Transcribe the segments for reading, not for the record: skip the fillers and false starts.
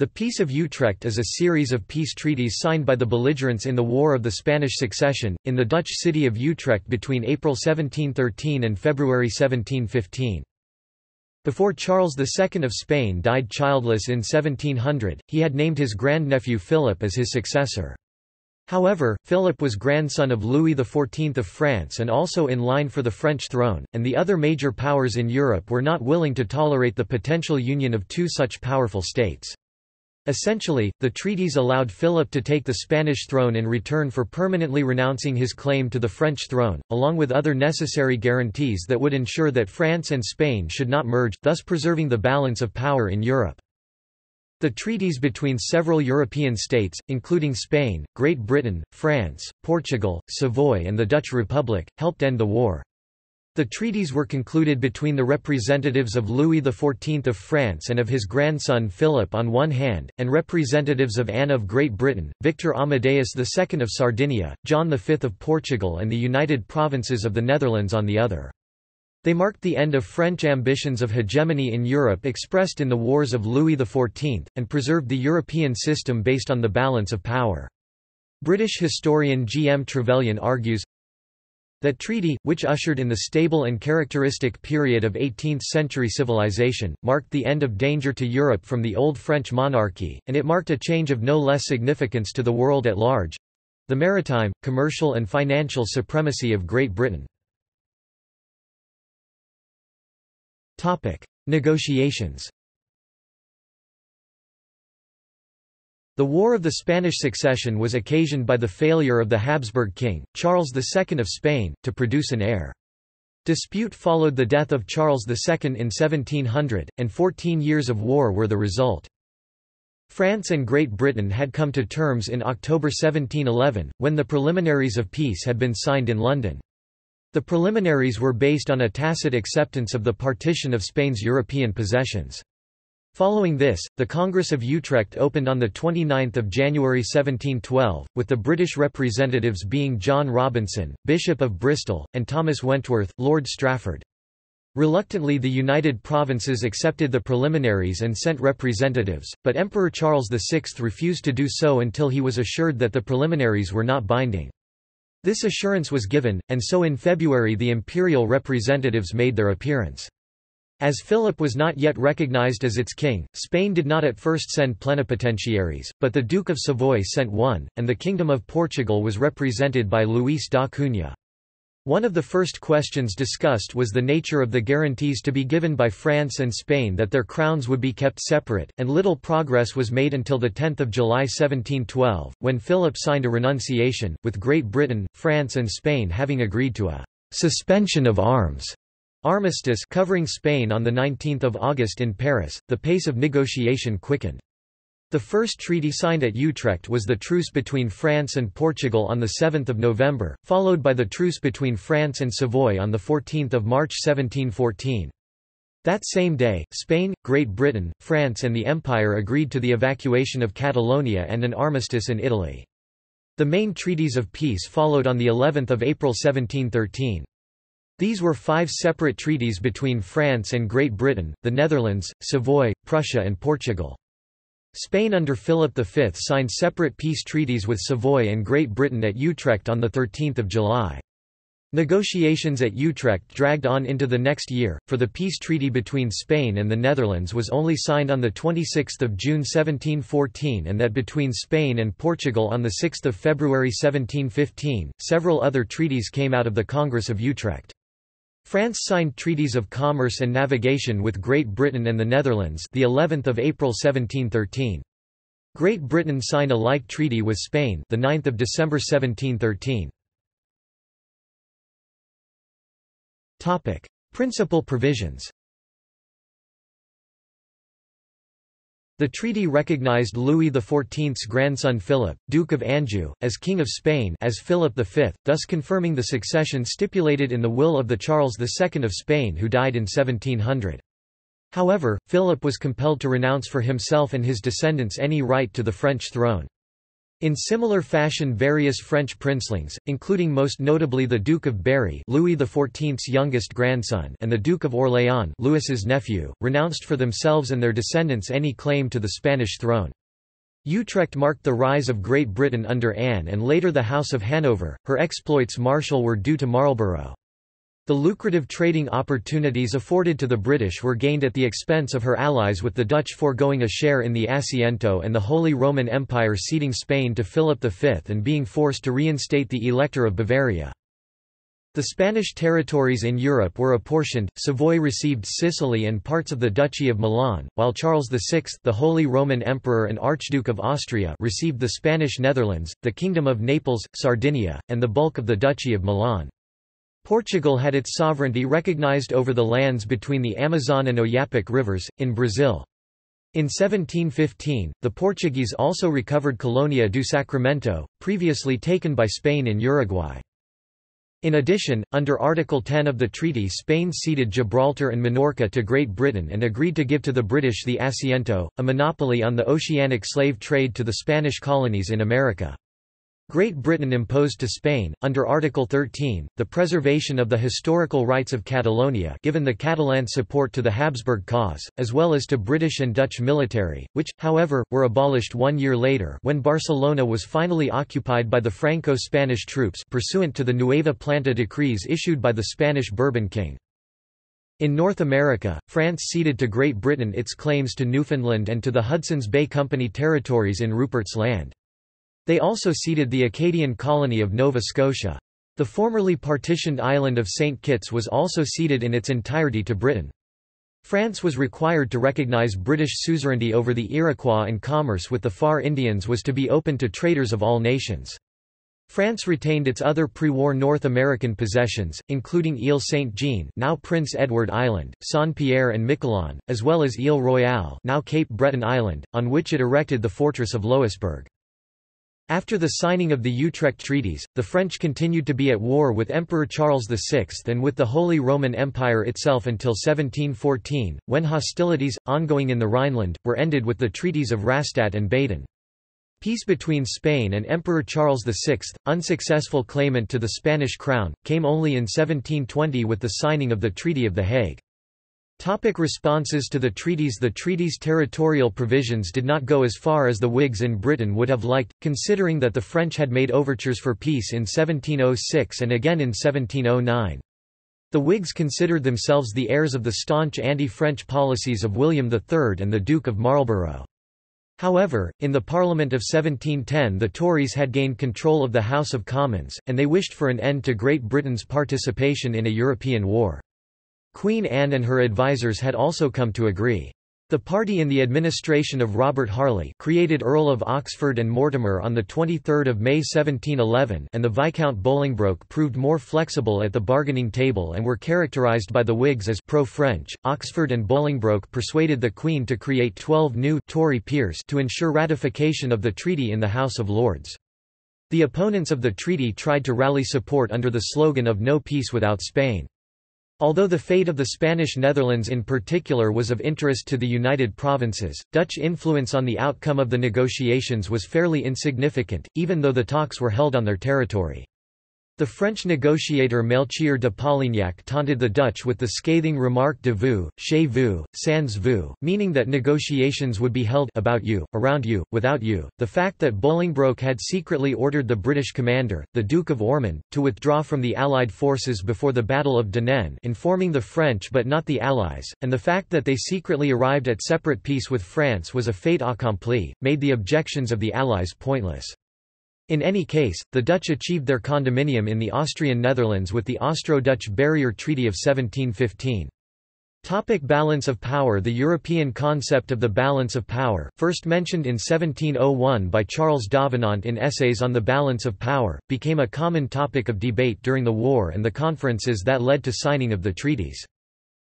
The Peace of Utrecht is a series of peace treaties signed by the belligerents in the War of the Spanish Succession, in the Dutch city of Utrecht between April 1713 and February 1715. Before Charles II of Spain died childless in 1700, he had named his grandnephew Philip as his successor. However, Philip was grandson of Louis XIV of France and also in line for the French throne, and the other major powers in Europe were not willing to tolerate the potential union of two such powerful states. Essentially, the treaties allowed Philip to take the Spanish throne in return for permanently renouncing his claim to the French throne, along with other necessary guarantees that would ensure that France and Spain should not merge, thus preserving the balance of power in Europe. The treaties between several European states, including Spain, Great Britain, France, Portugal, Savoy, and the Dutch Republic, helped end the war. The treaties were concluded between the representatives of Louis XIV of France and of his grandson Philip on one hand, and representatives of Anne of Great Britain, Victor Amadeus II of Sardinia, John V of Portugal, and the United Provinces of the Netherlands on the other. They marked the end of French ambitions of hegemony in Europe expressed in the wars of Louis XIV, and preserved the European system based on the balance of power. British historian G. M. Trevelyan argues, that treaty, which ushered in the stable and characteristic period of 18th-century civilization, marked the end of danger to Europe from the old French monarchy, and it marked a change of no less significance to the world at large—the maritime, commercial and financial supremacy of Great Britain. Negotiations. The War of the Spanish Succession was occasioned by the failure of the Habsburg king, Charles II of Spain, to produce an heir. Dispute followed the death of Charles II in 1700, and 14 years of war were the result. France and Great Britain had come to terms in October 1711, when the preliminaries of peace had been signed in London. The preliminaries were based on a tacit acceptance of the partition of Spain's European possessions. Following this, the Congress of Utrecht opened on 29 January 1712, with the British representatives being John Robinson, Bishop of Bristol, and Thomas Wentworth, Lord Strafford. Reluctantly, the United Provinces accepted the preliminaries and sent representatives, but Emperor Charles VI refused to do so until he was assured that the preliminaries were not binding. This assurance was given, and so in February the imperial representatives made their appearance. As Philip was not yet recognized as its king, Spain did not at first send plenipotentiaries, but the Duke of Savoy sent one, and the Kingdom of Portugal was represented by Luis da Cunha. One of the first questions discussed was the nature of the guarantees to be given by France and Spain that their crowns would be kept separate, and little progress was made until 10 July 1712, when Philip signed a renunciation, with Great Britain, France and Spain having agreed to a «suspension of arms» armistice covering Spain on 19 August in Paris. The pace of negotiation quickened. The first treaty signed at Utrecht was the truce between France and Portugal on 7 November, followed by the truce between France and Savoy on 14 March 1714. That same day, Spain, Great Britain, France and the Empire agreed to the evacuation of Catalonia and an armistice in Italy. The main treaties of peace followed on of April 1713. These were five separate treaties between France and Great Britain, the Netherlands, Savoy, Prussia and Portugal. Spain under Philip V signed separate peace treaties with Savoy and Great Britain at Utrecht on 13 July. Negotiations at Utrecht dragged on into the next year, for the peace treaty between Spain and the Netherlands was only signed on 26 June 1714, and that between Spain and Portugal on 6 February 1715. Several other treaties came out of the Congress of Utrecht. France signed treaties of commerce and navigation with Great Britain and the Netherlands the 11th of April 1713. Great Britain signed a like treaty with Spain the 9th of December 1713. Topic: Principal provisions. The treaty recognized Louis XIV's grandson Philip, Duke of Anjou, as King of Spain as Philip V, thus confirming the succession stipulated in the will of the Charles II of Spain who died in 1700. However, Philip was compelled to renounce for himself and his descendants any right to the French throne. In similar fashion various French princelings, including most notably the Duke of Berry, Louis XIV's youngest grandson, and the Duke of Orléans, Louis's nephew, renounced for themselves and their descendants any claim to the Spanish throne. Utrecht marked the rise of Great Britain under Anne and later the House of Hanover. Her exploits martial were due to Marlborough. The lucrative trading opportunities afforded to the British were gained at the expense of her allies, with the Dutch foregoing a share in the Asiento and the Holy Roman Empire ceding Spain to Philip V and being forced to reinstate the Elector of Bavaria. The Spanish territories in Europe were apportioned, Savoy received Sicily and parts of the Duchy of Milan, while Charles VI, the Holy Roman Emperor and Archduke of Austria, received the Spanish Netherlands, the Kingdom of Naples, Sardinia, and the bulk of the Duchy of Milan. Portugal had its sovereignty recognized over the lands between the Amazon and Oyapock rivers, in Brazil. In 1715, the Portuguese also recovered Colônia do Sacramento, previously taken by Spain in Uruguay. In addition, under Article 10 of the treaty, Spain ceded Gibraltar and Minorca to Great Britain and agreed to give to the British the Asiento, a monopoly on the oceanic slave trade to the Spanish colonies in America. Great Britain imposed to Spain, under Article 13, the preservation of the historical rights of Catalonia, given the Catalan support to the Habsburg cause, as well as to British and Dutch military, which, however, were abolished 1 year later when Barcelona was finally occupied by the Franco-Spanish troops pursuant to the Nueva Planta decrees issued by the Spanish Bourbon king. In North America, France ceded to Great Britain its claims to Newfoundland and to the Hudson's Bay Company territories in Rupert's Land. They also ceded the Acadian colony of Nova Scotia. The formerly partitioned island of St. Kitts was also ceded in its entirety to Britain. France was required to recognize British suzerainty over the Iroquois, and commerce with the Far Indians was to be open to traders of all nations. France retained its other pre-war North American possessions, including Île Saint-Jean, now Prince Edward Island, Saint-Pierre and Miquelon, as well as Île Royale, now Cape Breton Island, on which it erected the fortress of Louisbourg. After the signing of the Utrecht treaties, the French continued to be at war with Emperor Charles VI and with the Holy Roman Empire itself until 1714, when hostilities, ongoing in the Rhineland, were ended with the treaties of Rastatt and Baden. Peace between Spain and Emperor Charles VI, unsuccessful claimant to the Spanish crown, came only in 1720 with the signing of the Treaty of The Hague. Topic: responses to the treaties. The treaties' territorial provisions did not go as far as the Whigs in Britain would have liked, considering that the French had made overtures for peace in 1706 and again in 1709. The Whigs considered themselves the heirs of the staunch anti-French policies of William III and the Duke of Marlborough. However, in the Parliament of 1710 the Tories had gained control of the House of Commons, and they wished for an end to Great Britain's participation in a European war. Queen Anne and her advisers had also come to agree. The party in the administration of Robert Harley, created Earl of Oxford and Mortimer on 23 May 1711, and the Viscount Bolingbroke proved more flexible at the bargaining table and were characterised by the Whigs as pro-French. Oxford and Bolingbroke persuaded the Queen to create 12 new Tory peers to ensure ratification of the treaty in the House of Lords. The opponents of the treaty tried to rally support under the slogan of "No peace without Spain." Although the fate of the Spanish Netherlands in particular was of interest to the United Provinces, Dutch influence on the outcome of the negotiations was fairly insignificant, even though the talks were held on their territory. The French negotiator Melchior de Polignac taunted the Dutch with the scathing remark "de vous, chez vous, sans vous," meaning that negotiations would be held about you, around you, without you. The fact that Bolingbroke had secretly ordered the British commander, the Duke of Ormond, to withdraw from the Allied forces before the Battle of Denain, informing the French but not the Allies, and the fact that they secretly arrived at separate peace with France was a fait accompli, made the objections of the Allies pointless. In any case, the Dutch achieved their condominium in the Austrian Netherlands with the Austro-Dutch Barrier Treaty of 1715. Topic: balance of power. The European concept of the balance of power, first mentioned in 1701 by Charles Davenant in Essays on the Balance of Power, became a common topic of debate during the war and the conferences that led to signing of the treaties.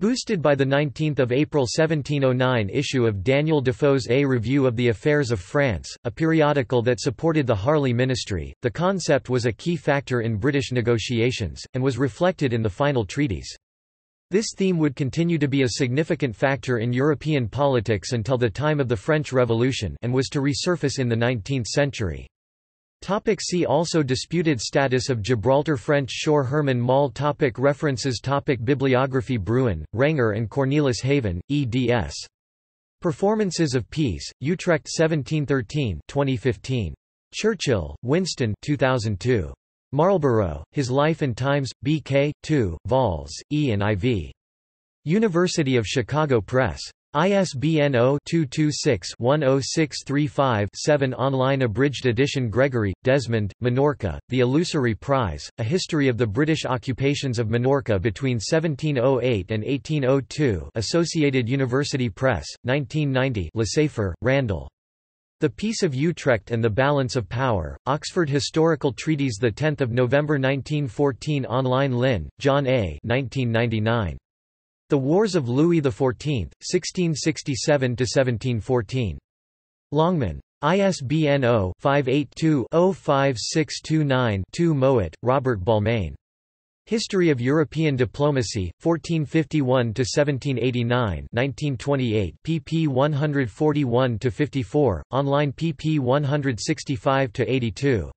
Boosted by the 19 April 1709 issue of Daniel Defoe's A Review of the Affairs of France, a periodical that supported the Harley ministry, the concept was a key factor in British negotiations, and was reflected in the final treaties. This theme would continue to be a significant factor in European politics until the time of the French Revolution, and was to resurface in the 19th century. See also Disputed status of Gibraltar. French shore. Herman Mall. References. Bibliography. Bruin, Renger and Cornelis Haven, eds. Performances of Peace, Utrecht 1713-2015. Churchill, Winston 2002. Marlborough, His Life and Times, BK, 2, vols, E and IV. University of Chicago Press. ISBN 0-226-10635-7. Online abridged edition. Gregory, Desmond, Minorca, The Illusory Prize, A History of the British Occupations of Minorca between 1708 and 1802. Associated University Press, 1990. LeSaffre, Randall. The Peace of Utrecht and the Balance of Power, Oxford Historical Treatise 10 November 1914. Online. Lynn, John A. 1999. The Wars of Louis XIV, 1667–1714. Longman. ISBN 0-582-05629-2. Mowat, Robert Balmain. History of European Diplomacy, 1451–1789 1928, pp 141–54, online pp 165–82.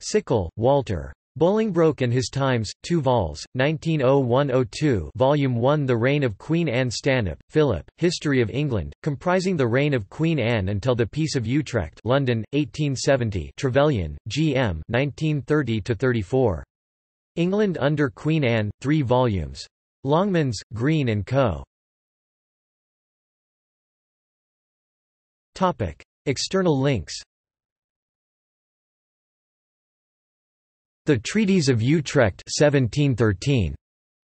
Sickle, Walter. Bolingbroke and His Times, 2 vols, 1901–02, Volume 1. The Reign of Queen Anne. Stanhope, Philip, History of England, comprising the reign of Queen Anne until the Peace of Utrecht, London, 1870. Trevelyan, G. M. 1930–34. England under Queen Anne, 3 volumes. Longmans, Green and Co. Topic: External links. The Treaties of Utrecht 1713.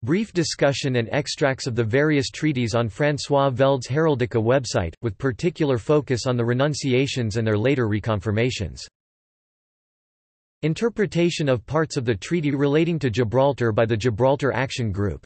Brief discussion and extracts of the various treaties on François Velde's Heraldica website, with particular focus on the renunciations and their later reconfirmations. Interpretation of parts of the treaty relating to Gibraltar by the Gibraltar Action Group.